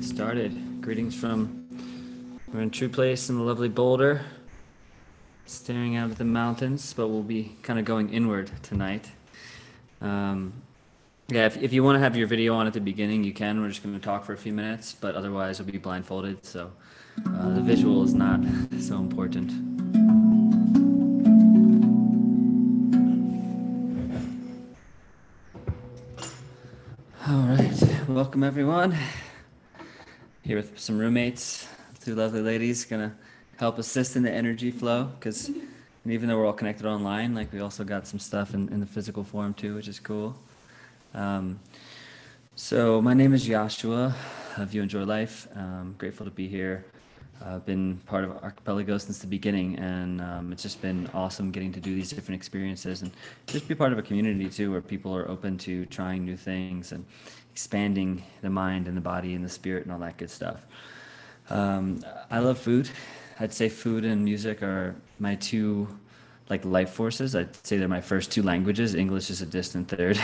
Started. Greetings we're in a true place in the lovely Boulder, staring out at the mountains, but we'll be kind of going inward tonight. If you want to have your video on at the beginning, you can. We're just going to talk for a few minutes, but otherwise we'll be blindfolded, so the visual is not so important. All right, welcome everyone. Here with some roommates, two lovely ladies, gonna help assist in the energy flow, because even though we're all connected online, like, we also got some stuff in the physical form too, which is cool. So my name is Joshua of You Enjoy Life. I'm grateful to be here. I've been part of Archipelago since the beginning, and it's just been awesome getting to do these different experiences and just be part of a community too, where people are open to trying new things and expanding the mind and the body and the spirit and all that good stuff. I love food. I'd say food and music are my two life forces. I'd say they're my first two languages. English is a distant third.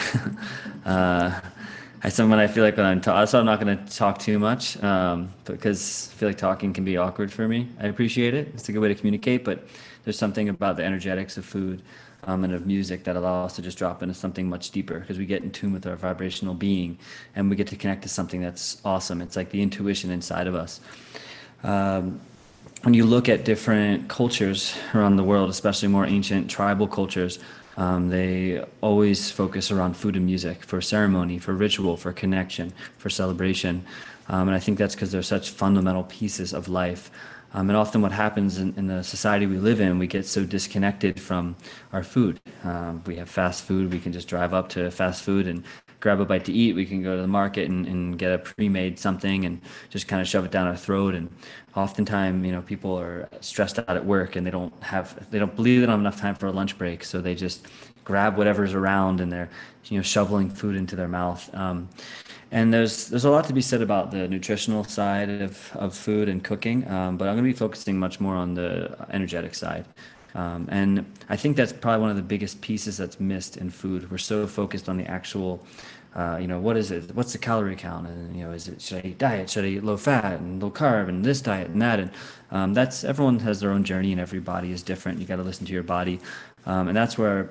So I'm not going to talk too much because I feel like talking can be awkward for me. I appreciate it. It's a good way to communicate, but there's something about the energetics of food and of music that allow us to just drop into something much deeper, because we get in tune with our vibrational being and we get to connect to something that's awesome. It's like the intuition inside of us. When you look at different cultures around the world, especially more ancient tribal cultures, they always focus around food and music for ceremony, for ritual, for connection, for celebration. And I think that's because they're such fundamental pieces of life. And often what happens in the society we live in, we get so disconnected from our food. We have fast food. We can just drive up to fast food and grab a bite to eat. We can go to the market and get a pre-made something and just kind of shove it down our throat. And oftentimes, people are stressed out at work and they don't believe they have enough time for a lunch break. So they just grab whatever's around and they're, shoveling food into their mouth. And there's a lot to be said about the nutritional side of food and cooking, but I'm going to be focusing much more on the energetic side. And I think that's probably one of the biggest pieces that's missed in food. We're so focused on the actual, what is it? What's the calorie count? And, should I eat diet? Should I eat low fat and low carb and this diet and that? And everyone has their own journey and every body is different. You got to listen to your body. And that's where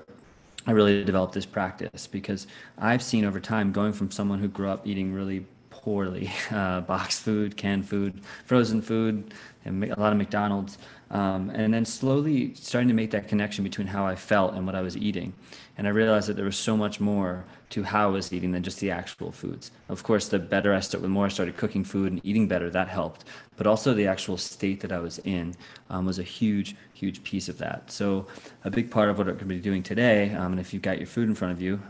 I really developed this practice, because I've seen over time, going from someone who grew up eating really poorly, boxed food, canned food, frozen food, and a lot of McDonald's, and then slowly starting to make that connection between how I felt and what I was eating. And I realized that there was so much more to how I was eating than just the actual foods. Of course, the more I started cooking food and eating better, that helped. But also the actual state that I was in was a huge, huge piece of that. So a big part of what I'm going to be doing today, and if you've got your food in front of you,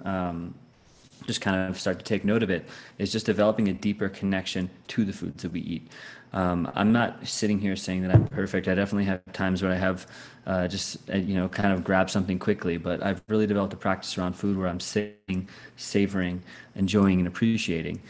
just kind of start to take note of it, is just developing a deeper connection to the foods that we eat. I'm not sitting here saying that I'm perfect. I definitely have times where I have kind of grab something quickly, but I've really developed a practice around food where I'm sitting, savoring, enjoying, and appreciating.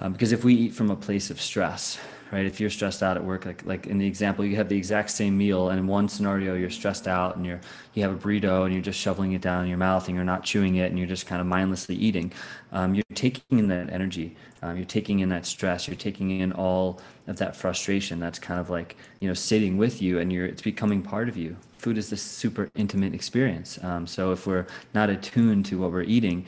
Because if we eat from a place of stress, right? If you're stressed out at work, like in the example, you have the exact same meal, and in one scenario you're stressed out and you have a burrito and you're just shoveling it down in your mouth and you're not chewing it and you're just kind of mindlessly eating. You're taking in that energy, you're taking in that stress, you're taking in all of that frustration that's kind of sitting with you, and it's becoming part of you. Food is this super intimate experience. So if we're not attuned to what we're eating,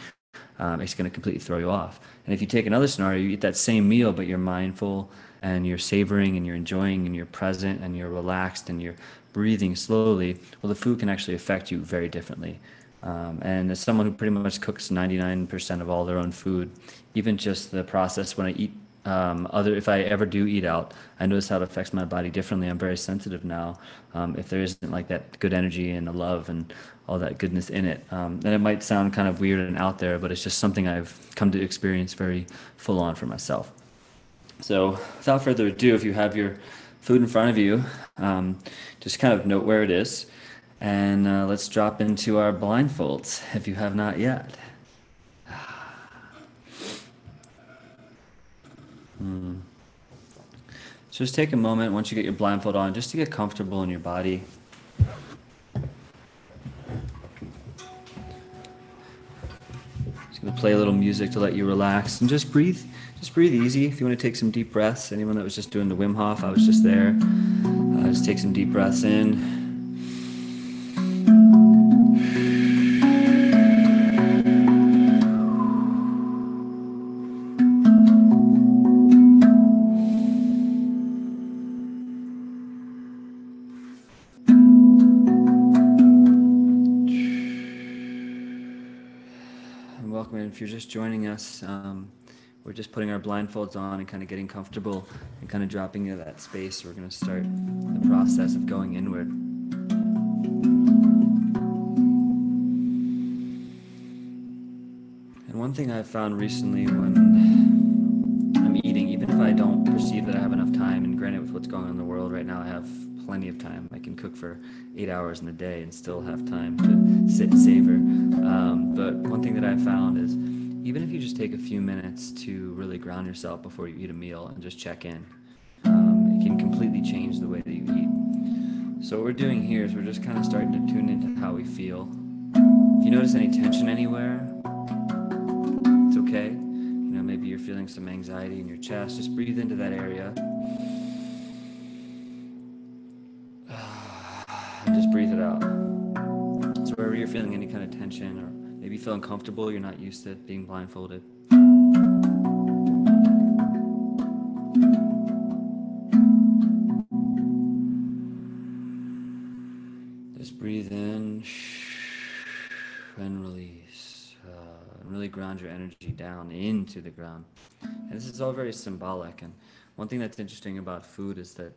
it's going to completely throw you off. And if you take another scenario, you eat that same meal, but you're mindful and you're savoring and you're enjoying and you're present and you're relaxed and you're breathing slowly, well, the food can actually affect you very differently. And as someone who pretty much cooks 99% of all their own food, even just the process when I eat, if I ever do eat out, I notice how it affects my body differently. I'm very sensitive now. If there isn't that good energy and the love and all that goodness in it, then it might sound kind of weird and out there, but it's just something I've come to experience very full on for myself. So without further ado, if you have your food in front of you, just kind of note where it is. And let's drop into our blindfolds if you have not yet. So just take a moment once you get your blindfold on just to get comfortable in your body. Just gonna play a little music to let you relax and just breathe. Just breathe easy. If you want to take some deep breaths, anyone that was just doing the Wim Hof, I was just there. Just take some deep breaths in. If you're just joining us, we're just putting our blindfolds on and kind of getting comfortable and kind of dropping into that space. We're going to start the process of going inward. And one thing I've found recently when I'm eating, even if I don't perceive that I have enough time, and granted with what's going on in the world right now, I have plenty of time. I can cook for 8 hours in a day and still have time to sit and savor. But one thing that I found is even if you just take a few minutes to really ground yourself before you eat a meal and just check in, it can completely change the way that you eat. So what we're doing here is we're just kind of starting to tune into how we feel. If you notice any tension anywhere, it's okay. You know, maybe you're feeling some anxiety in your chest. Just breathe into that area. And just breathe it out. So wherever you're feeling any kind of tension or maybe you feel uncomfortable, you're not used to being blindfolded. Just breathe in and release. And really ground your energy down into the ground. And this is all very symbolic. And one thing that's interesting about food is that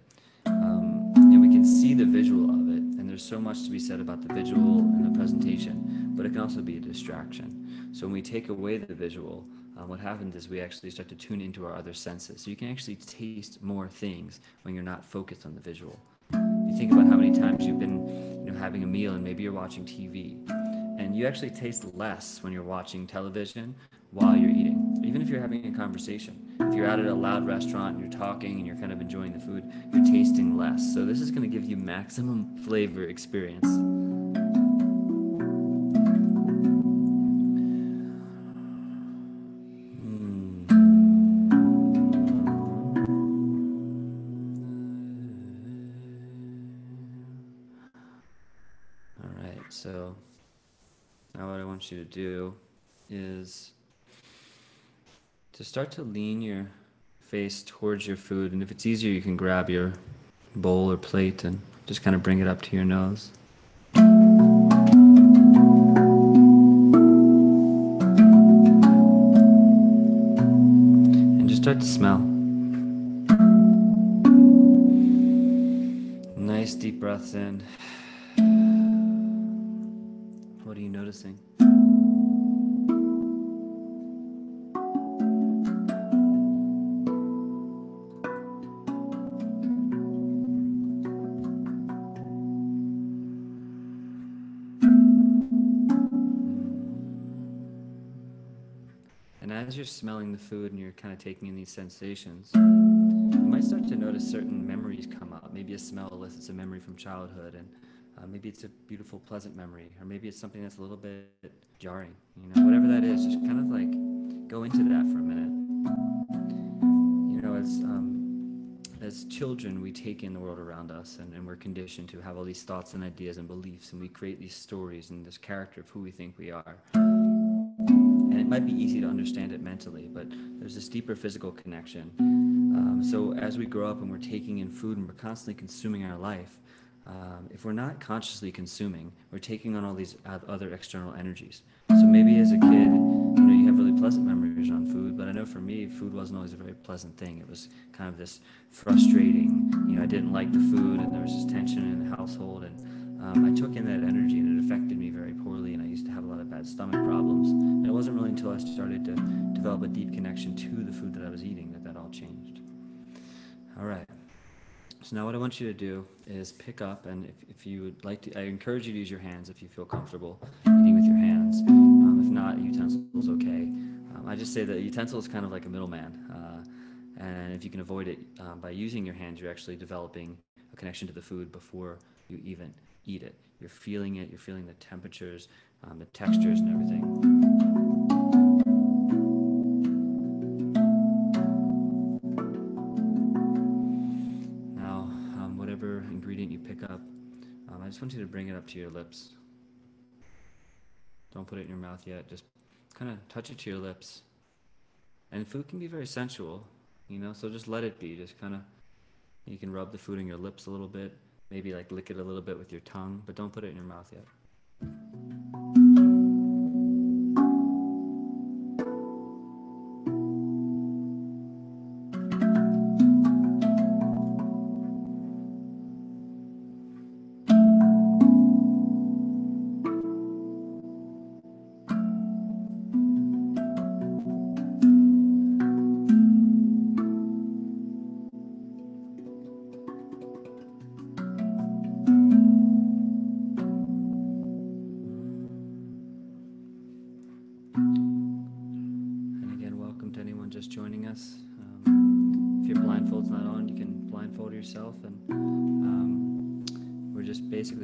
we can see the visual of it. There's so much to be said about the visual and the presentation, but it can also be a distraction. So when we take away the visual, what happens is we actually start to tune into our other senses. So you can actually taste more things when you're not focused on the visual. You think about how many times you've been having a meal and maybe you're watching TV, and you actually taste less when you're watching television while you're eating. Even if you're having a conversation, if you're out at a loud restaurant and you're talking and you're kind of enjoying the food, you're tasting less. So this is going to give you maximum flavor experience. All right, so now what I want you to do is to start to lean your face towards your food, and if it's easier you can grab your bowl or plate and just kind of bring it up to your nose. And just start to smell. Nice deep breaths in. What are you noticing? As you're smelling the food and you're kind of taking in these sensations, you might start to notice certain memories come up. Maybe a smell elicits a memory from childhood, and maybe it's a beautiful, pleasant memory, or maybe it's something that's a little bit jarring. Whatever that is, just kind of like go into that for a minute. As children, we take in the world around us, and we're conditioned to have all these thoughts and ideas and beliefs, and we create these stories and this character of who we think we are. It might be easy to understand it mentally, but there's this deeper physical connection. So as we grow up and we're taking in food and we're constantly consuming our life, if we're not consciously consuming, we're taking on all these other external energies. So maybe as a kid, you have really pleasant memories on food, but I know for me, food wasn't always a very pleasant thing. It was kind of this frustrating, I didn't like the food and there was this tension in the household, and I took in that energy and it affected me very poorly, and I used to have a lot of bad stomach problems. And it wasn't really until I started to develop a deep connection to the food that I was eating that all changed. All right, So now what I want you to do is pick up, and if you would like to, I encourage you to use your hands if you feel comfortable eating with your hands. If not, a utensil is okay. I just say that a utensil is kind of like a middleman, and if you can avoid it by using your hands, you're actually developing a connection to the food before you even eat it. You're feeling it, you're feeling the temperatures, the textures and everything. I just want you to bring it up to your lips. Don't put it in your mouth yet. Just kind of touch it to your lips. And food can be very sensual, you know, so just let it be. Just kind of, you can rub the food on your lips a little bit, maybe like lick it a little bit with your tongue, but don't put it in your mouth yet.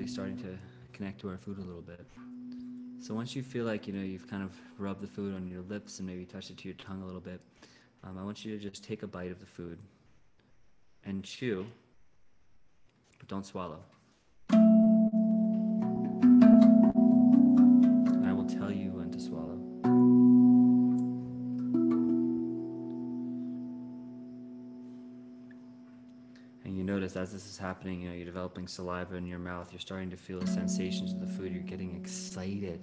Starting to connect to our food a little bit. So once you feel like, you know, you've kind of rubbed the food on your lips and maybe touched it to your tongue a little bit, I want you to just take a bite of the food and chew, but don't swallow. And I will tell you when to swallow. Notice as this is happening, you know, you're developing saliva in your mouth, you're starting to feel the sensations of the food, you're getting excited.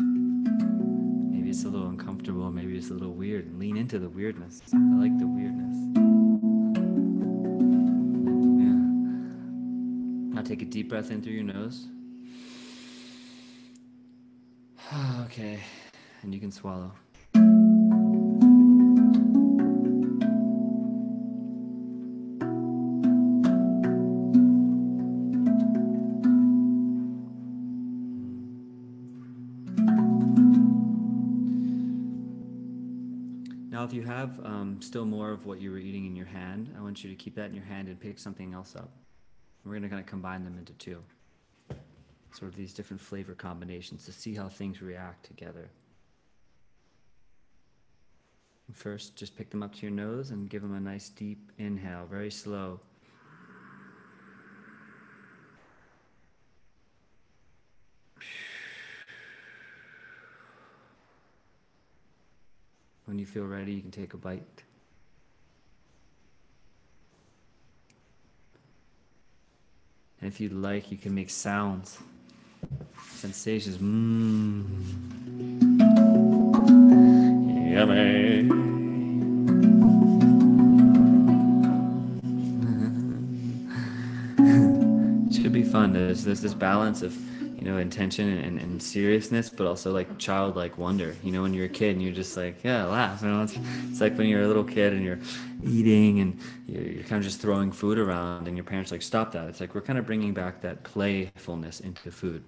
Maybe it's a little uncomfortable, maybe it's a little weird. Lean into the weirdness. I like the weirdness. Yeah. Now take a deep breath in through your nose. Okay, and you can swallow. If you have still more of what you were eating in your hand, I want you to keep that in your hand and pick something else up. We're going to kind of combine them into two, sort of these different flavor combinations to see how things react together. First, just pick them up to your nose and give them a nice deep inhale, very slow. When you feel ready, you can take a bite. And if you'd like, you can make sounds, sensations. Mmm. Yummy. It should be fun. There's this balance of, you know, intention and seriousness, but also like childlike wonder. You know, when you're a kid and you're just like, yeah, laugh. You know, it's like when you're a little kid and you're eating and you're kind of just throwing food around and your parents like, stop that. It's like we're kind of bringing back that playfulness into food,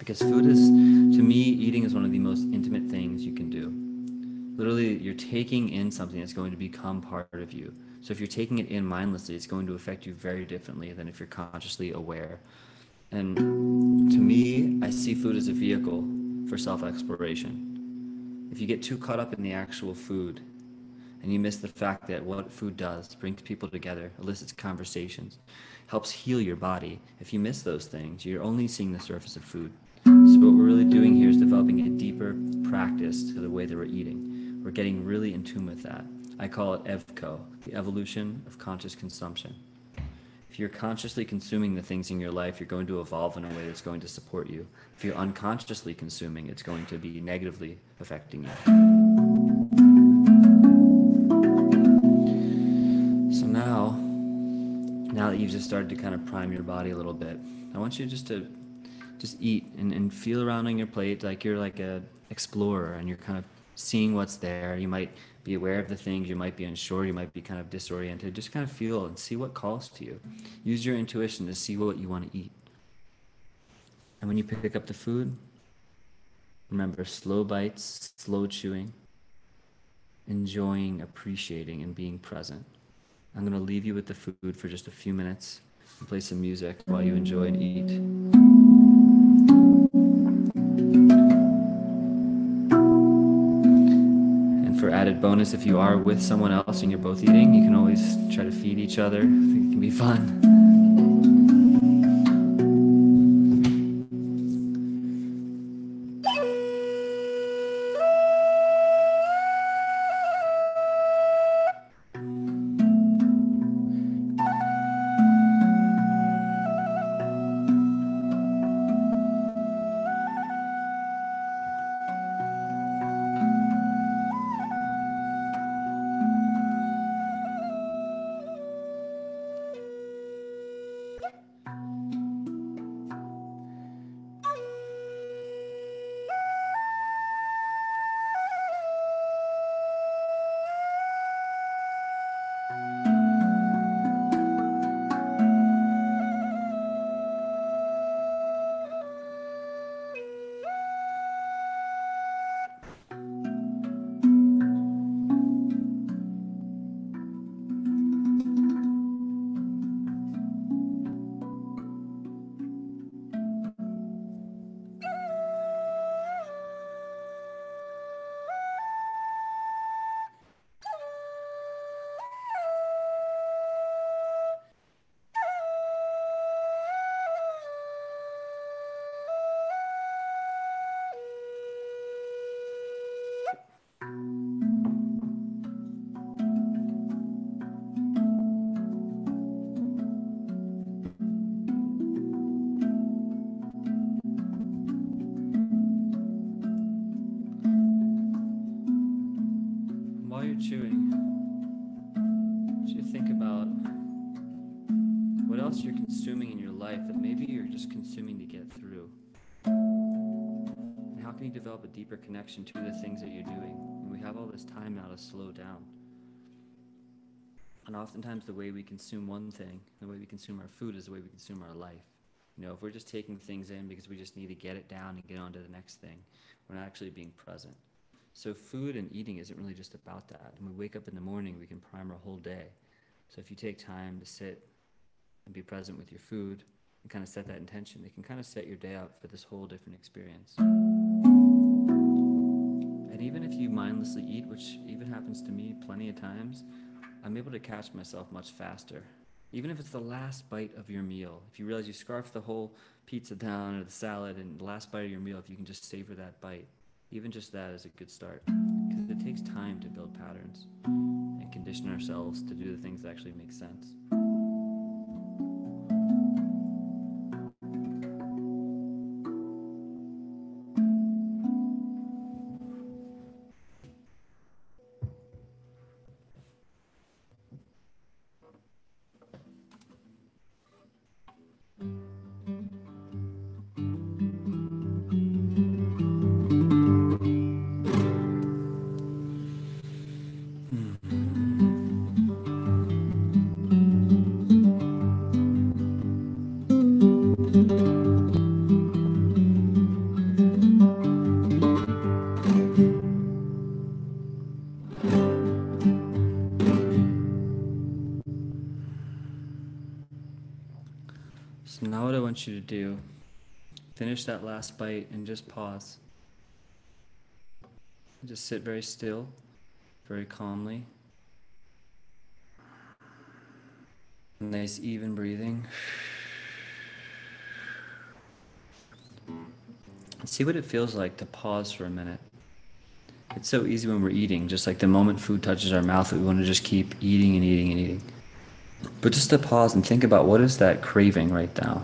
because food is, to me, eating is one of the most intimate things you can do. Literally, you're taking in something that's going to become part of you. So if you're taking it in mindlessly, it's going to affect you very differently than if you're consciously aware. And to me, I see food as a vehicle for self-exploration. If you get too caught up in the actual food and you miss the fact that what food does, brings people together, elicits conversations, helps heal your body. If you miss those things, you're only seeing the surface of food. So what we're really doing here is developing a deeper practice to the way that we're eating. We're getting really in tune with that. I call it EVCO, the evolution of conscious consumption. If you're consciously consuming the things in your life, you're going to evolve in a way that's going to support you. If you're unconsciously consuming, it's going to be negatively affecting you. So now that you've just started to kind of prime your body a little bit, I want you just to eat and feel around on your plate like you're like an explorer and you're kind of seeing what's there. You might be aware of the things, you might be unsure, you might be kind of disoriented. Just kind of feel and see what calls to you. Use your intuition to see what you want to eat. And when you pick up the food, remember slow bites, slow chewing, enjoying, appreciating, and being present. I'm going to leave you with the food for just a few minutes and play some music while you enjoy and eat. Added bonus, if you are with someone else and you're both eating, you can always try to feed each other. I think it can be fun. Develop a deeper connection to the things that you're doing. And we have all this time now to slow down. And oftentimes the way we consume one thing, the way we consume our food, is the way we consume our life. You know, if we're just taking things in because we just need to get it down and get on to the next thing, we're not actually being present. So food and eating isn't really just about that. When we wake up in the morning, we can prime our whole day. So if you take time to sit and be present with your food and kind of set that intention, it can kind of set your day up for this whole different experience. And even if you mindlessly eat, which even happens to me plenty of times, I'm able to catch myself much faster. Even if it's the last bite of your meal, if you realize you scarf the whole pizza down or the salad and the last bite of your meal, if you can just savor that bite, even just that is a good start. Because it takes time to build patterns and condition ourselves to do the things that actually make sense. You to do. Finish that last bite and just pause. Just sit very still, very calmly. Nice even breathing. See what it feels like to pause for a minute. It's so easy when we're eating, just like the moment food touches our mouth, we want to just keep eating and eating and eating. But just to pause and think about what is that craving right now.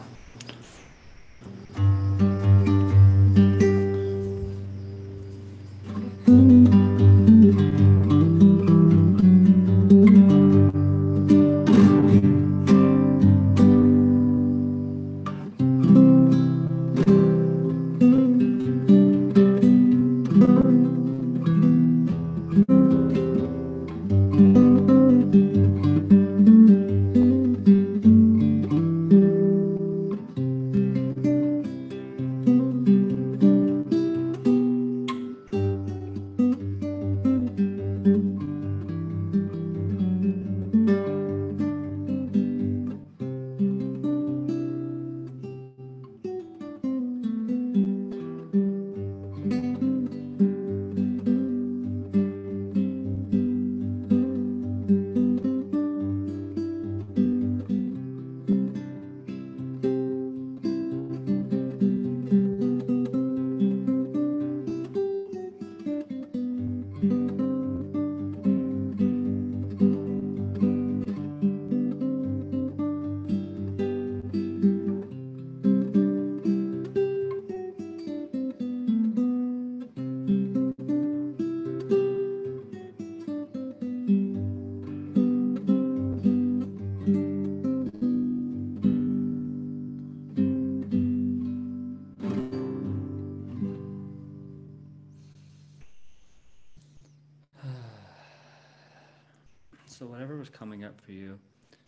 So whatever was coming up for you,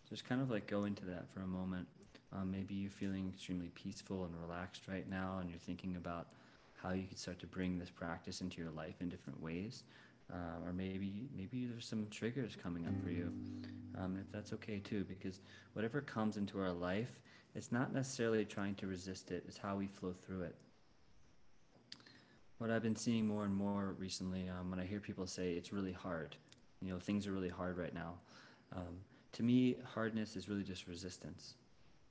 just kind of like go into that for a moment. Maybe you're feeling extremely peaceful and relaxed right now, and you're thinking about how you could start to bring this practice into your life in different ways. Or maybe there's some triggers coming up for you. If that's okay too, because whatever comes into our life, it's not necessarily trying to resist it, it's how we flow through it. What I've been seeing more and more recently, when I hear people say it's really hard, you know, things are really hard right now. To me, hardness is really just resistance.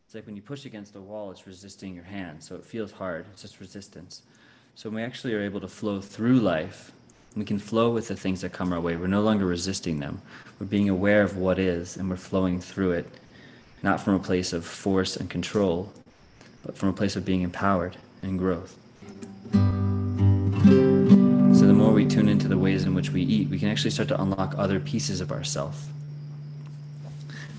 It's like when you push against a wall, it's resisting your hand, so it feels hard, it's just resistance. So when we actually are able to flow through life, we can flow with the things that come our way. We're no longer resisting them. We're being aware of what is, and we're flowing through it, not from a place of force and control, but from a place of being empowered and growth. So the more we tune into the ways in which we eat, we can actually start to unlock other pieces of ourself.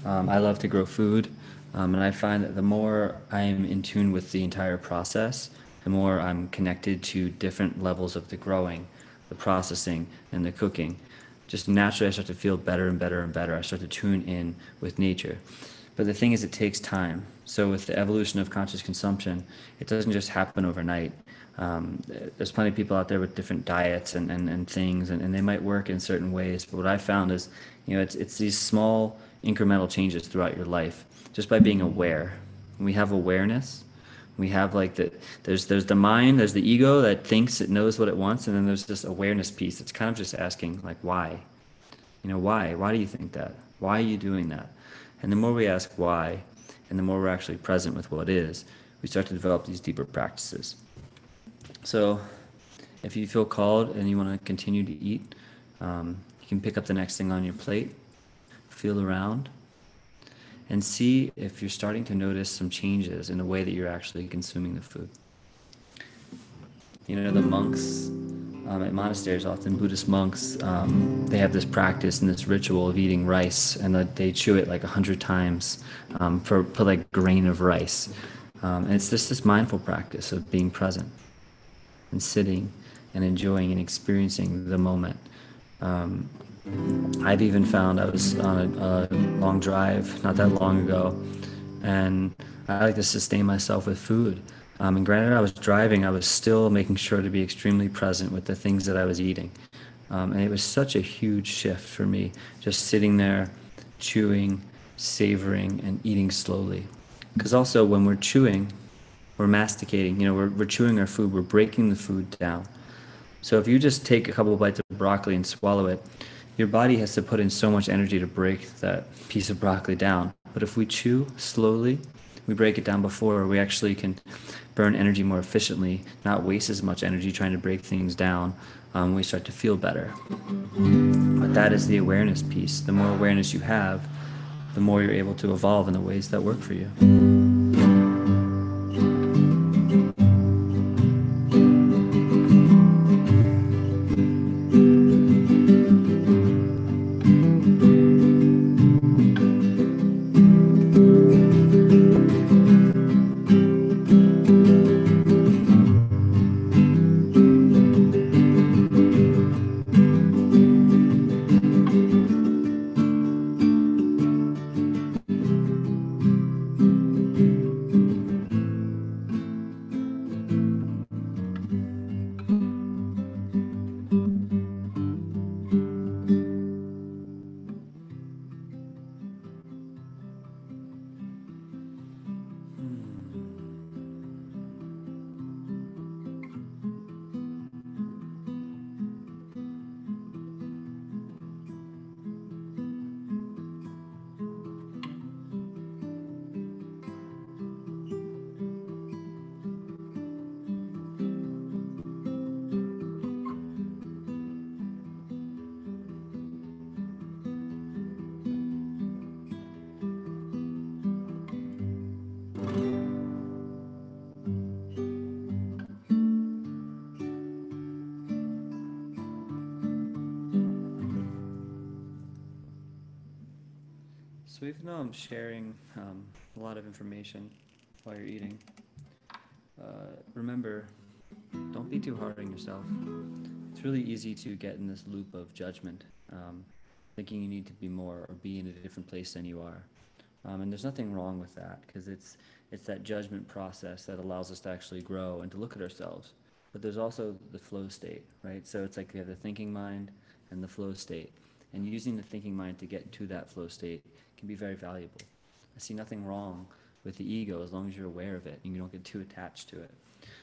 I love to grow food, and I find that the more I am in tune with the entire process, the more I'm connected to different levels of the growing, the processing, and the cooking. Just naturally I start to feel better and better and better. I start to tune in with nature. But the thing is, it takes time. So with the evolution of conscious consumption, it doesn't just happen overnight. There's plenty of people out there with different diets and things, and they might work in certain ways. But what I found is, you know, it's these small incremental changes throughout your life, just by being aware. When we have awareness, we have like there's the mind, there's the ego that thinks it knows what it wants, and then there's this awareness piece. It's kind of just asking, like, why? You know, why? Why do you think that? Why are you doing that? And the more we ask why, and the more we're actually present with what is, we start to develop these deeper practices. So if you feel called and you want to continue to eat, you can pick up the next thing on your plate, feel around, and see if you're starting to notice some changes in the way that you're actually consuming the food. You know, the monks at monasteries, often Buddhist monks, they have this practice and this ritual of eating rice, and they chew it like 100 times for like a grain of rice. And it's just this mindful practice of being present and sitting and enjoying and experiencing the moment. I've even found, I was on a long drive not that long ago, and I like to sustain myself with food. And granted, I was driving, I was still making sure to be extremely present with the things that I was eating. And it was such a huge shift for me, just sitting there, chewing, savoring, and eating slowly. Because also when we're chewing, we're masticating, you know, we're chewing our food, we're breaking the food down. So if you just take a couple of bites of broccoli and swallow it, your body has to put in so much energy to break that piece of broccoli down. But if we chew slowly, we break it down before, we actually can burn energy more efficiently, not waste as much energy trying to break things down. We start to feel better. But that is the awareness piece. The more awareness you have, the more you're able to evolve in the ways that work for you. So even though I'm sharing a lot of information while you're eating, remember, don't be too hard on yourself. It's really easy to get in this loop of judgment. thinking you need to be more or be in a different place than you are. And there's nothing wrong with that, because it's that judgment process that allows us to actually grow and to look at ourselves. But there's also the flow state, right? So it's like we have the thinking mind and the flow state. And using the thinking mind to get to that flow state can be very valuable. I see nothing wrong with the ego as long as you're aware of it and you don't get too attached to it.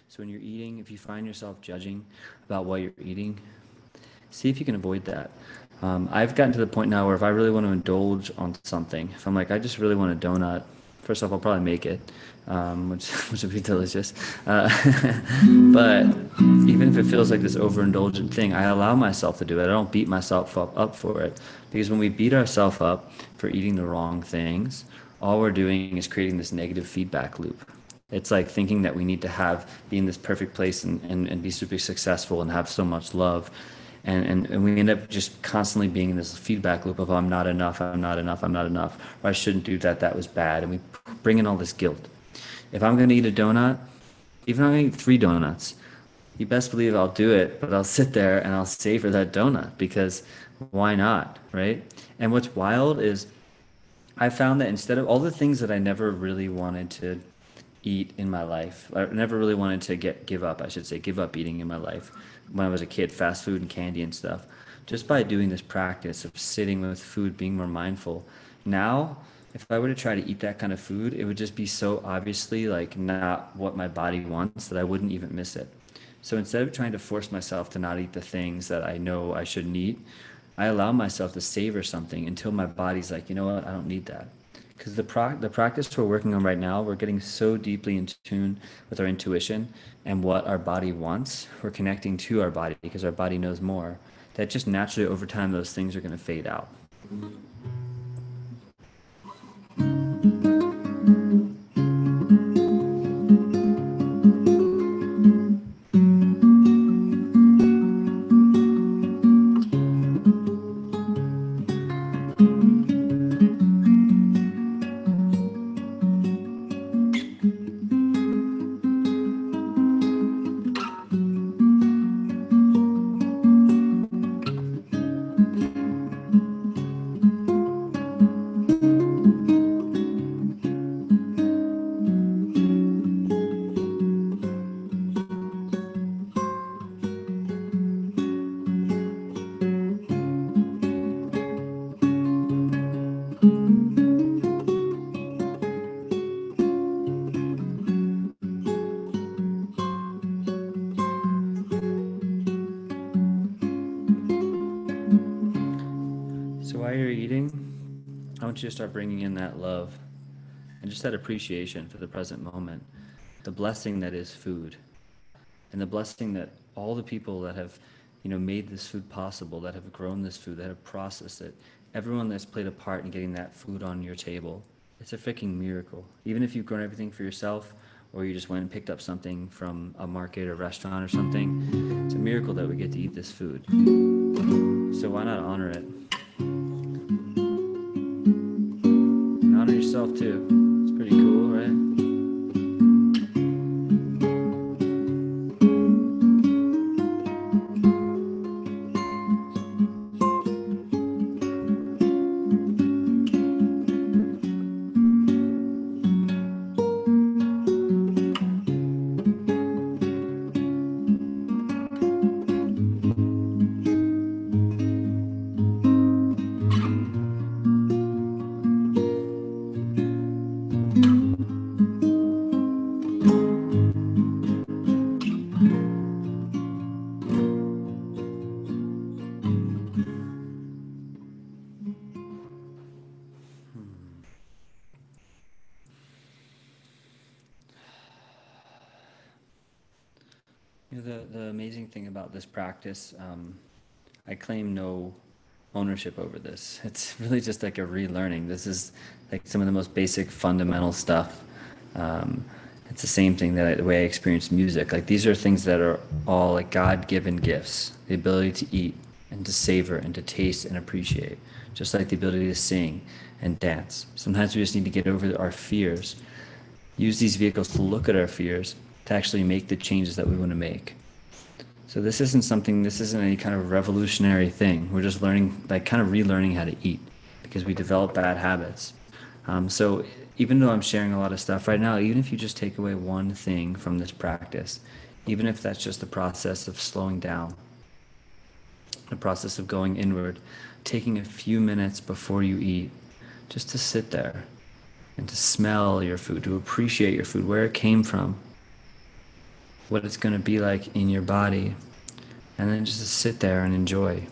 So when you're eating, if you find yourself judging about what you're eating, see if you can avoid that. I've gotten to the point now where if I really want to indulge on something, if I'm like, I just really want a donut, first off, I'll probably make it, which would be delicious. But even if it feels like this overindulgent thing, I allow myself to do it. I don't beat myself up for it. Because when we beat ourselves up for eating the wrong things, all we're doing is creating this negative feedback loop. It's like thinking that we need to be in this perfect place and be super successful and have so much love. And we end up just constantly being in this feedback loop of, I'm not enough, I'm not enough, I'm not enough, or I shouldn't do that, that was bad. And we bring in all this guilt. If I'm going to eat a donut, even if I'm going to eat 3 donuts, you best believe I'll do it, but I'll sit there and I'll savor that donut, because why not, right? And what's wild is I found that instead of all the things that I never really wanted to eat in my life, I never really wanted to give up eating in my life. When I was a kid, fast food and candy and stuff, just by doing this practice of sitting with food, being more mindful. Now, if I were to try to eat that kind of food, it would just be so obviously like not what my body wants that I wouldn't even miss it. So instead of trying to force myself to not eat the things that I know I shouldn't eat, I allow myself to savor something until my body's like, you know what, I don't need that. Because the practice we're working on right now, we're getting so deeply in tune with our intuition and what our body wants. We're connecting to our body because our body knows more. That just naturally over time, those things are going to fade out. Just start bringing in that love and just that appreciation for the present moment, the blessing that is food, and the blessing that all the people that have, you know, made this food possible, that have grown this food, that have processed it, everyone that's played a part in getting that food on your table. It's a freaking miracle. Even if you've grown everything for yourself, or you just went and picked up something from a market or restaurant or something, it's a miracle that we get to eat this food. So why not honor it? Yourself too. It's pretty cool, right? The amazing thing about this practice, I claim no ownership over this. It's really just like a relearning. This is like some of the most basic fundamental stuff. It's the same thing that the way I experienced music. Like these are things that are all like God-given gifts, the ability to eat and to savor and to taste and appreciate, just like the ability to sing and dance. Sometimes we just need to get over our fears, use these vehicles to look at our fears, to actually make the changes that we want to make. So this isn't any kind of revolutionary thing. We're just learning, like kind of relearning how to eat because we develop bad habits. So even though I'm sharing a lot of stuff right now, even if you just take away one thing from this practice, even if that's just the process of slowing down, the process of going inward, taking a few minutes before you eat, just to sit there and to smell your food, to appreciate your food, where it came from, what it's going to be like in your body, and then just to sit there and enjoy.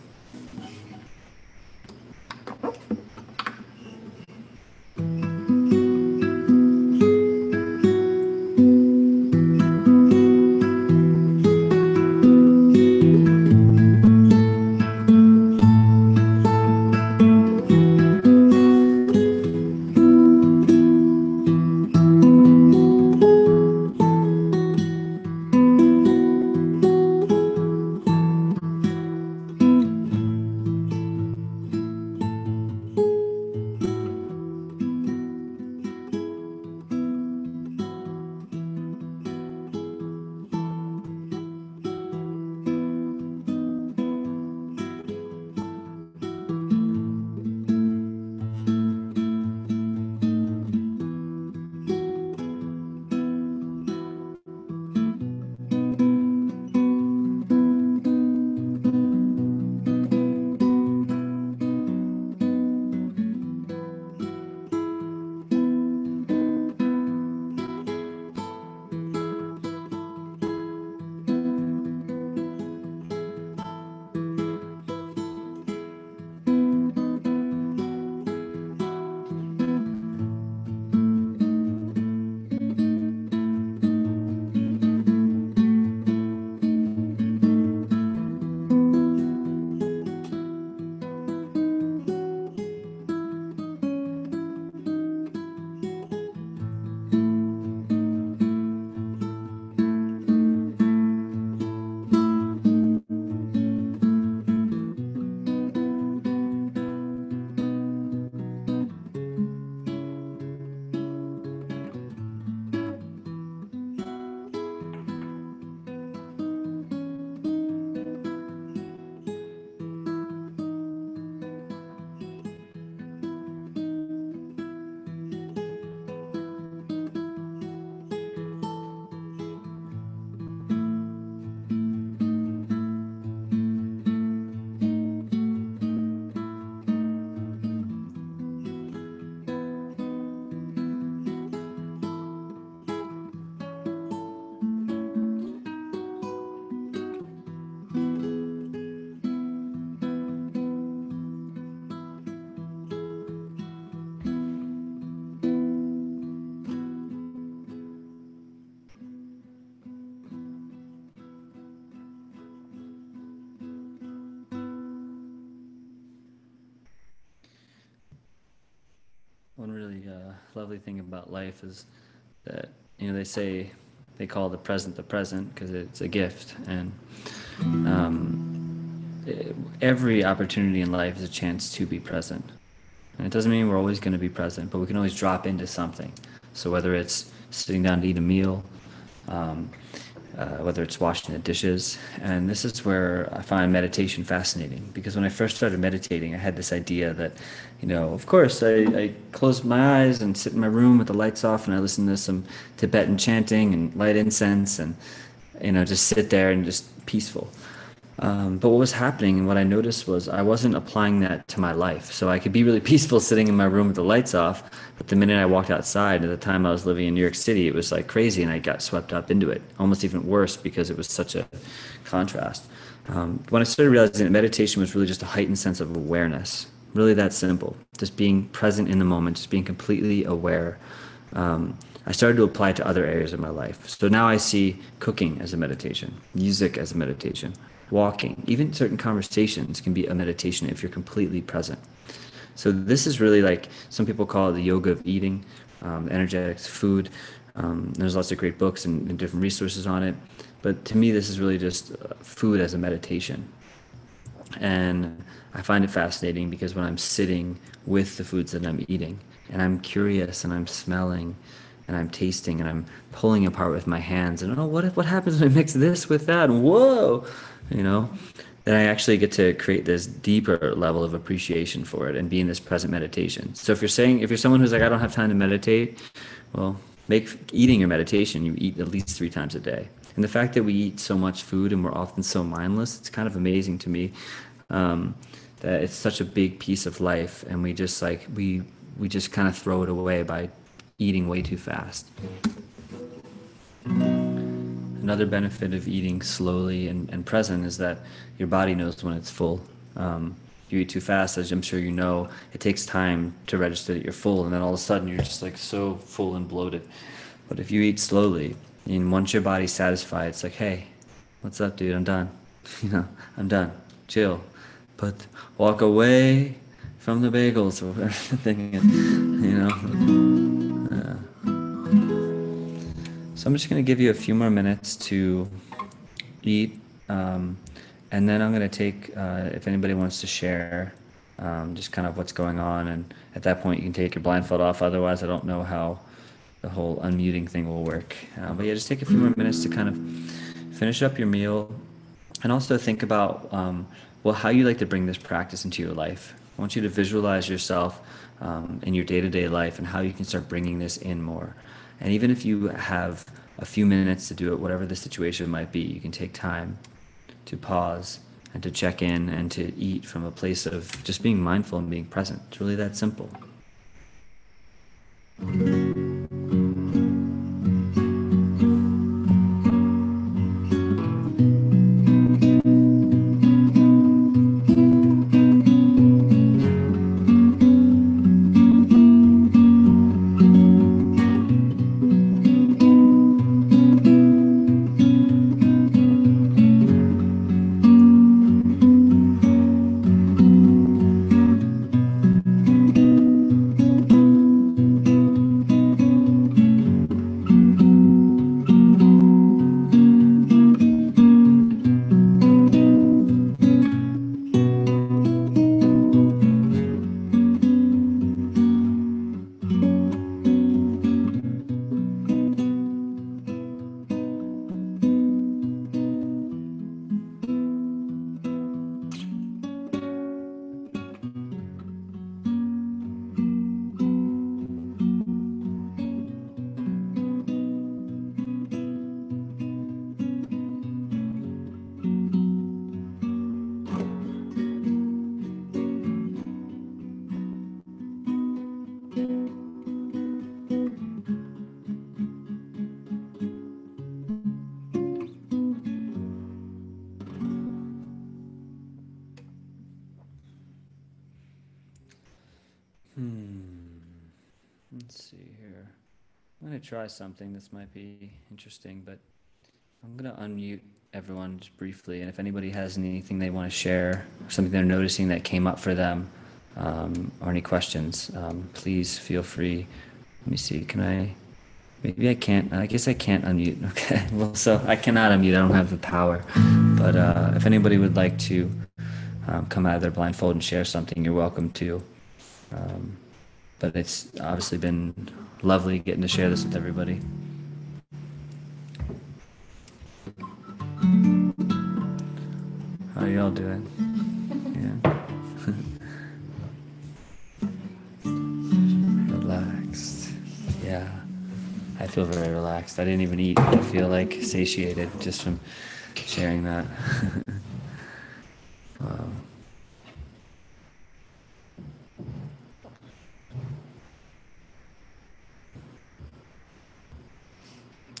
Lovely thing about life is that, you know, they call the present because it's a gift, and every opportunity in life is a chance to be present. And it doesn't mean we're always going to be present, but we can always drop into something. So whether it's sitting down to eat a meal, whether it's washing the dishes. And this is where I find meditation fascinating, because when I first started meditating, I had this idea that, you know, of course I close my eyes and sit in my room with the lights off, and I listen to some Tibetan chanting and light incense, and, you know, just sit there and just peaceful. But what was happening and what I noticed was I wasn't applying that to my life. So I could be really peaceful sitting in my room with the lights off, but the minute I walked outside, at the time I was living in New York City, it was like crazy, and I got swept up into it, almost even worse because it was such a contrast. When I started realizing that meditation was really just a heightened sense of awareness, really that simple, just being present in the moment, just being completely aware. I started to apply it to other areas of my life. So now I see cooking as a meditation, music as a meditation, walking, even certain conversations can be a meditation if you're completely present. So this is really, like, some people call it the yoga of eating, energetics, food. There's lots of great books and different resources on it. But to me, this is really just food as a meditation. And I find it fascinating because when I'm sitting with the foods that I'm eating, and I'm curious, and I'm smelling, and I'm tasting, and I'm pulling apart with my hands, and oh, what happens when I mix this with that? Whoa! then I actually get to create this deeper level of appreciation for it and be in this present meditation. So if you're someone who's like, I don't have time to meditate, well, make eating your meditation. You eat at least 3 times a day. And the fact that we eat so much food and we're often so mindless, it's kind of amazing to me that it's such a big piece of life. And we just we just kind of throw it away by eating way too fast. Another benefit of eating slowly and present is that your body knows when it's full. If you eat too fast, as I'm sure you know, it takes time to register that you're full, and then all of a sudden you're just like so full and bloated. But if you eat slowly, and once your body's satisfied, it's like, hey, what's up, dude? I'm done. I'm done. Chill. But walk away from the bagels or everything, So I'm just going to give you a few more minutes to eat, and then I'm going to take, if anybody wants to share, just kind of what's going on. And at that point, you can take your blindfold off. Otherwise, I don't know how the whole unmuting thing will work. But yeah, just take a few more minutes to kind of finish up your meal, and also think about how you like to bring this practice into your life. I want you to visualize yourself in your day-to-day life and how you can start bringing this in more. And even if you have a few minutes to do it, whatever the situation might be, you can take time to pause and to check in and to eat from a place of just being mindful and being present. It's really that simple. Try something this might be interesting, but I'm going to unmute everyone just briefly, and if anybody has anything they want to share, something they're noticing that came up for them, or any questions, please feel free. Let me see, I guess I can't unmute. Okay, well, so I cannot unmute, I don't have the power, but if anybody would like to come out of their blindfold and share something, you're welcome to. But it's obviously been lovely getting to share this with everybody. How y'all doing? Yeah. Relaxed. Yeah. I feel very relaxed. I didn't even eat. I feel like satiated just from sharing that. Wow.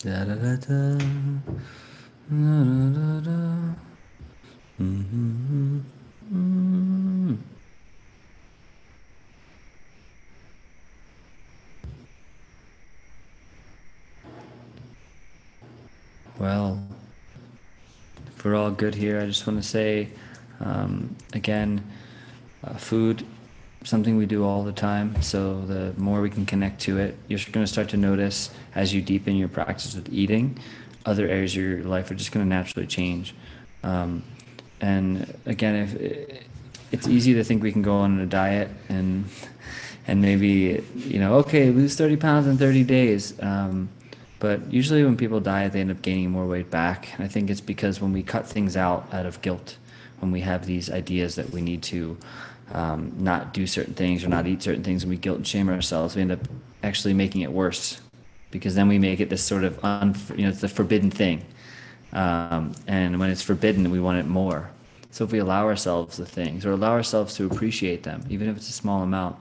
Da da da da, da da da da. Mm-hmm. Mm-hmm. Well, if we're all good here, I just want to say again, food, something we do all the time, so the more we can connect to it, you're going to start to notice as you deepen your practice with eating, other areas of your life are just going to naturally change. And again, if it's easy to think we can go on a diet and maybe, okay, lose 30 pounds in 30 days. But usually when people die, they end up gaining more weight back. And I think it's because when we cut things out of guilt, when we have these ideas that we need to not do certain things or not eat certain things, and we guilt and shame ourselves, we end up actually making it worse, because then we make it this sort of, it's the forbidden thing. And when it's forbidden, we want it more. So if we allow ourselves the things, or allow ourselves to appreciate them, even if it's a small amount,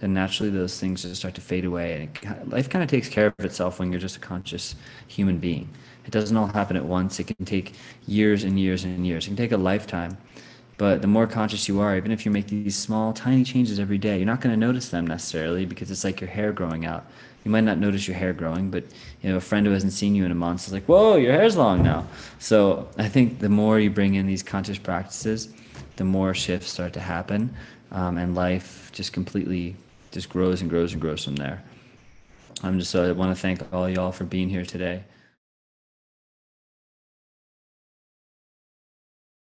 then naturally those things just start to fade away. And life kind of takes care of itself when you're just a conscious human being. It doesn't all happen at once. It can take years and years and years. It can take a lifetime. But the more conscious you are, even if you make these small, tiny changes every day, you're not going to notice them necessarily, because it's like your hair growing out. You might not notice your hair growing, but a friend who hasn't seen you in a month is like, whoa, your hair's long now. So I think the more you bring in these conscious practices, the more shifts start to happen, and life just completely just grows and grows and grows from there. I want to thank all y'all for being here today.